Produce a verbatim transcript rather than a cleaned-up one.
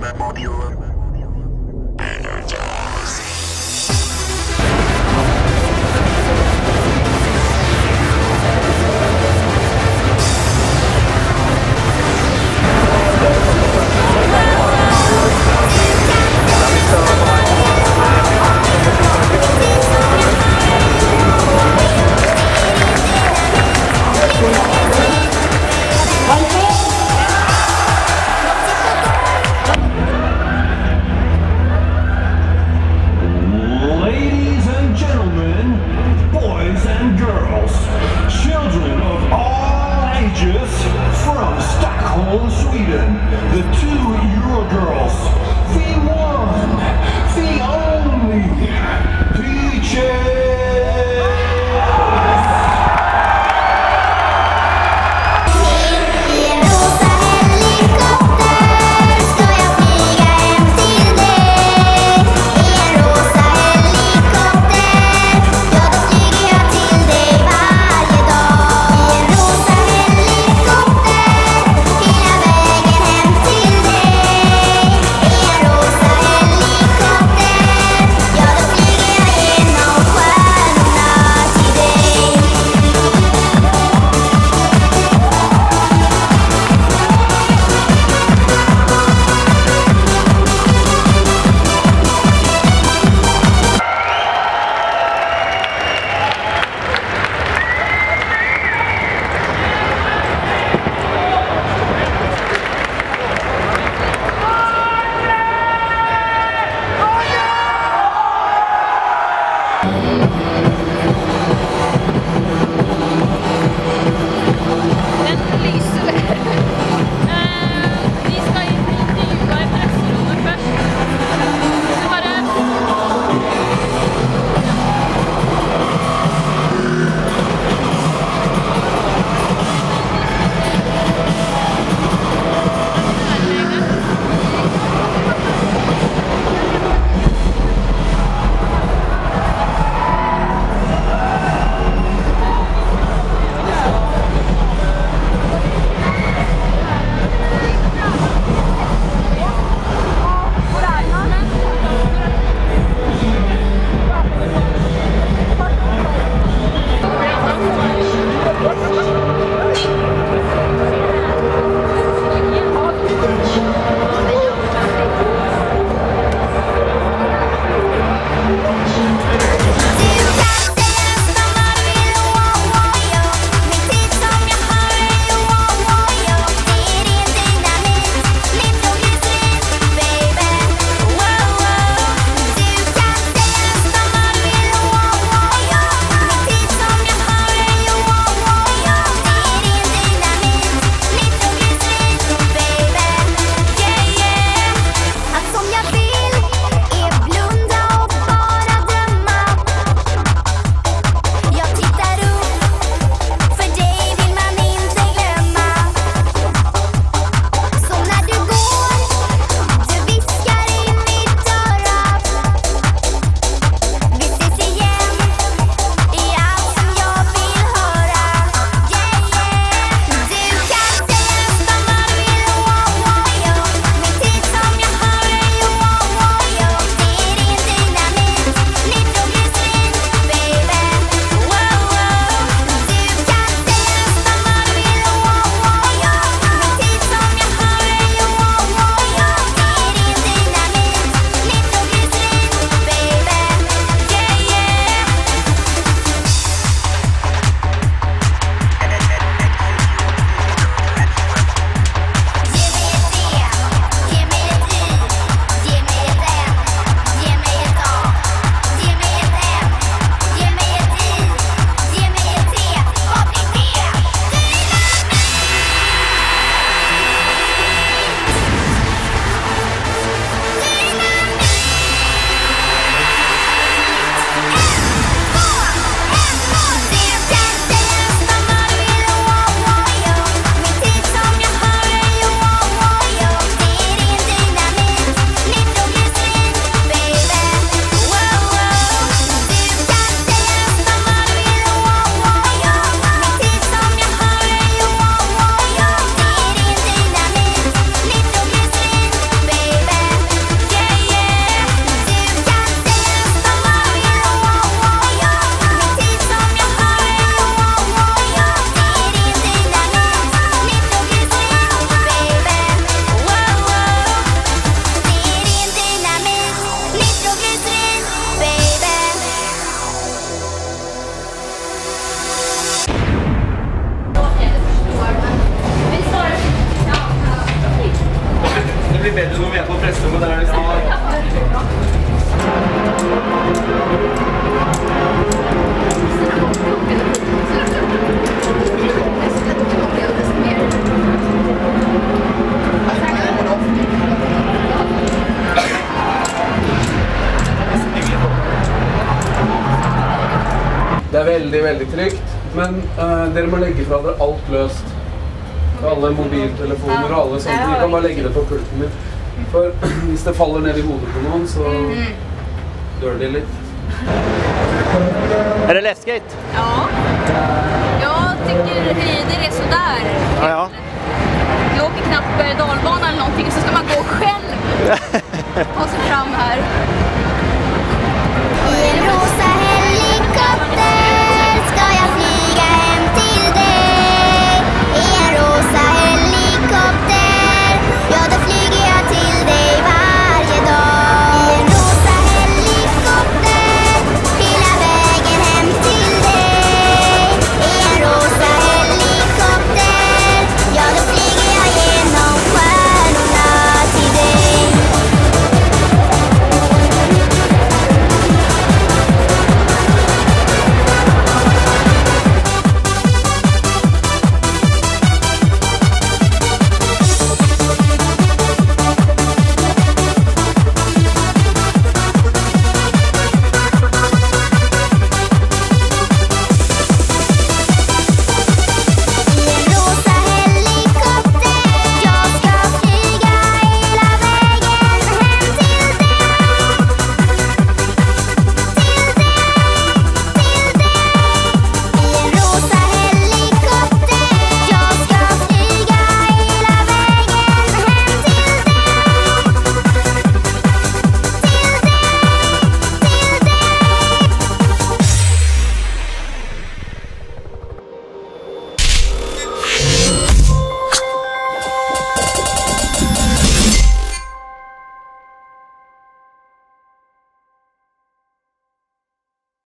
One thing. i bedroom jeg på Pressrum, og der er det Det er veldig, veldig trygt, men uh, dere må legge fra dere alt løst. Alle mobiltelefoner og alle sånt. Dere kan bare legge det på pulten min. For hvis det faller ned i hodet på noen, så dør de litt. Er det läskigt? Ja. Jeg tycker höjder är sådär. Ja, ja.